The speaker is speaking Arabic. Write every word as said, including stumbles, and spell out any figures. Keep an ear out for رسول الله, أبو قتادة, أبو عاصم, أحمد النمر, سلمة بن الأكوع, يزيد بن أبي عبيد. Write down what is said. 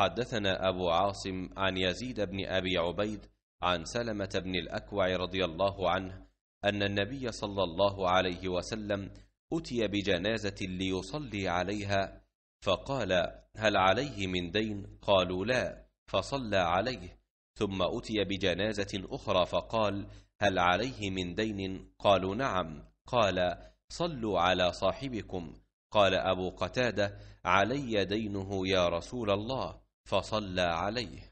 حدثنا أبو عاصم عن يزيد بن أبي عبيد عن سلمة بن الأكوع رضي الله عنه أن النبي صلى الله عليه وسلم أتي بجنازة ليصلي عليها، فقال: هل عليه من دين؟ قالوا: لا، فصلى عليه. ثم أتي بجنازة أخرى فقال: هل عليه من دين؟ قالوا: نعم. قال: صلوا على صاحبكم. قال أبو قتادة: علي دينه يا رسول الله، فصلى عليه.